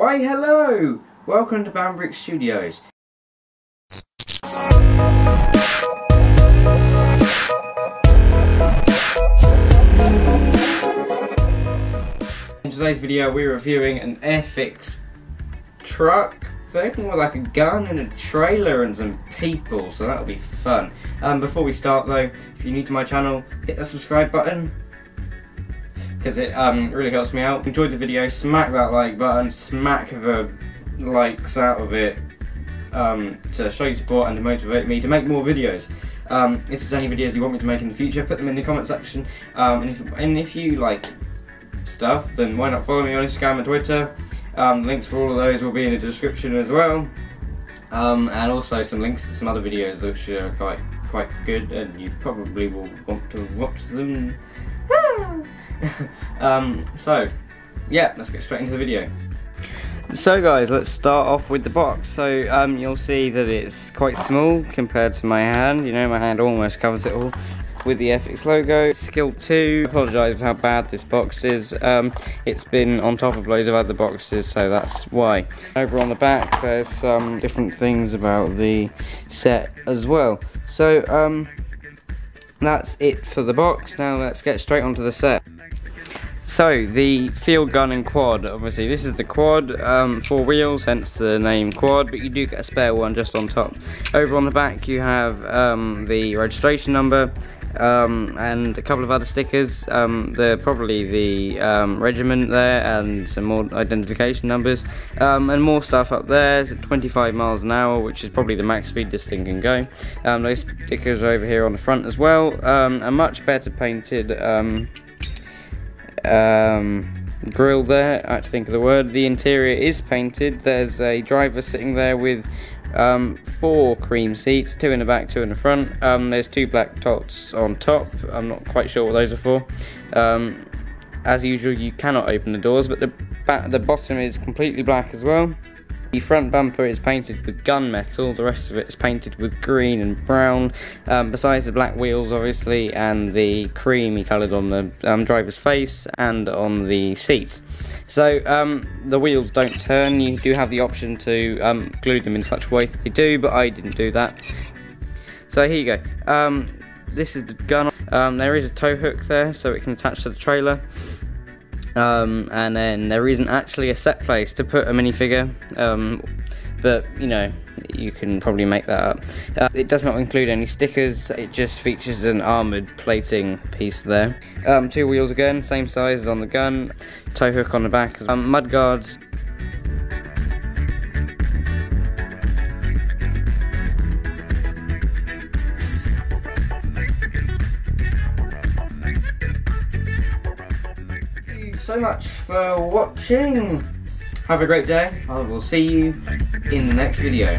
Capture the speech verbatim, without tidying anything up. Why hello! Welcome to Bound Brix Studios. In today's video we're reviewing an Airfix truck thing, more like a gun and a trailer and some people, so that'll be fun. Um, before we start though, if you're new to my channel, hit that subscribe button, because it um, really helps me out. If you enjoyed the video, smack that like button, smack the likes out of it um, to show your support and to motivate me to make more videos. Um, if there's any videos you want me to make in the future, put them in the comment section. Um, and, if, and if you like stuff, then why not follow me on Instagram and Twitter. Um, links for all of those will be in the description as well. Um, and also some links to some other videos which are quite, quite good and you probably will want to watch them. um, so, yeah, let's get straight into the video. So guys, let's start off with the box. So um, you'll see that it's quite small compared to my hand. You know, my hand almost covers it all with the Airfix logo. Skill two, I apologise for how bad this box is. Um, it's been on top of loads of other boxes, so that's why. Over on the back, there's some different things about the set as well. So, um... that's it for the box. Now let's get straight onto the set. So the field gun and quad, obviously this is the quad, um, four wheels, hence the name quad, but you do get a spare one just on top. Over on the back you have um, the registration number um, and a couple of other stickers. Um, they're probably the um, regiment there and some more identification numbers um, and more stuff up there. So twenty-five miles an hour, which is probably the max speed this thing can go. Um, those stickers are over here on the front as well. Um, a much better painted um, um grill there, I have to think of the word. The interior is painted. There's a driver sitting there with um four cream seats, two in the back, two in the front. Um there's two black tots on top. I'm not quite sure what those are for. Um as usual, you cannot open the doors, but the back, the bottom is completely black as well. The front bumper is painted with gunmetal, the rest of it is painted with green and brown, um, besides the black wheels obviously, and the creamy coloured on the um, driver's face and on the seats. So um, the wheels don't turn. You do have the option to um, glue them in such a way that they do, but I didn't do that. So here you go. Um, this is the gun. Um, there is a tow hook there so it can attach to the trailer. Um, and then there isn't actually a set place to put a minifigure, um, but you know, you can probably make that up. Uh, it does not include any stickers, it just features an armoured plating piece there. Um, two wheels again, same size as on the gun, tow hook on the back, um, mud guards. So much for watching. Have a great day. I will see you in the next video.